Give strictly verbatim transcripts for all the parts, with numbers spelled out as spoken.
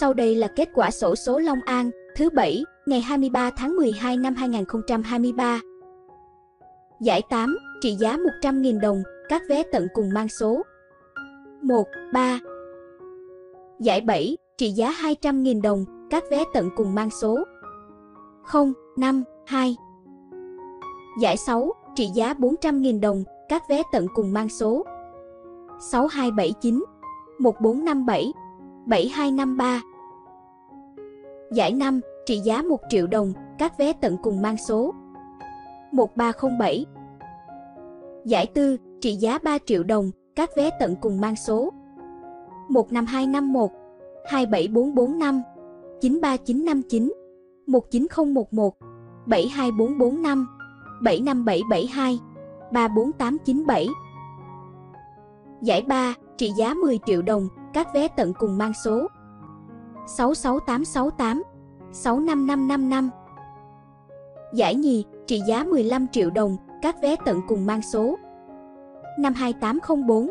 Sau đây là kết quả xổ số Long An thứ bảy ngày hai mươi ba tháng mười hai năm hai nghìn không trăm hai mươi ba. Giải tám trị giá một trăm nghìn đồng, các vé tận cùng mang số một, ba. Giải bảy trị giá hai trăm nghìn đồng, các vé tận cùng mang số không, năm, hai. Giải sáu trị giá bốn trăm nghìn đồng, các vé tận cùng mang số sáu hai bảy chín, một bốn năm bảy, bảy hai năm ba. Giải năm trị giá một triệu đồng, các vé tận cùng mang số một ba không bảy. Giải tư trị giá ba triệu đồng, các vé tận cùng mang số một năm hai năm một, hai bảy bốn bốn năm, chín ba chín năm chín, một chín không một một, bảy hai bốn bốn năm, bảy năm bảy bảy hai, ba bốn tám chín bảy. Giải ba trị giá mười triệu đồng, các vé tận cùng mang số sáu sáu tám sáu tám, sáu năm năm năm năm. Giải nhì trị giá mười lăm triệu đồng, các vé tận cùng mang số năm hai tám không bốn.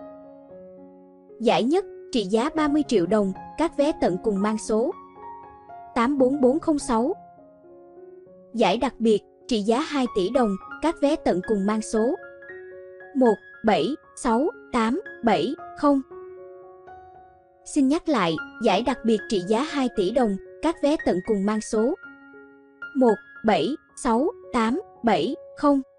Giải nhất trị giá ba mươi triệu đồng, các vé tận cùng mang số tám bốn bốn không sáu. Giải đặc biệt trị giá hai tỷ đồng, các vé tận cùng mang số một bảy sáu tám bảy không. Xin nhắc lại, giải đặc biệt trị giá hai tỷ đồng, các vé tận cùng mang số một bảy sáu tám bảy không.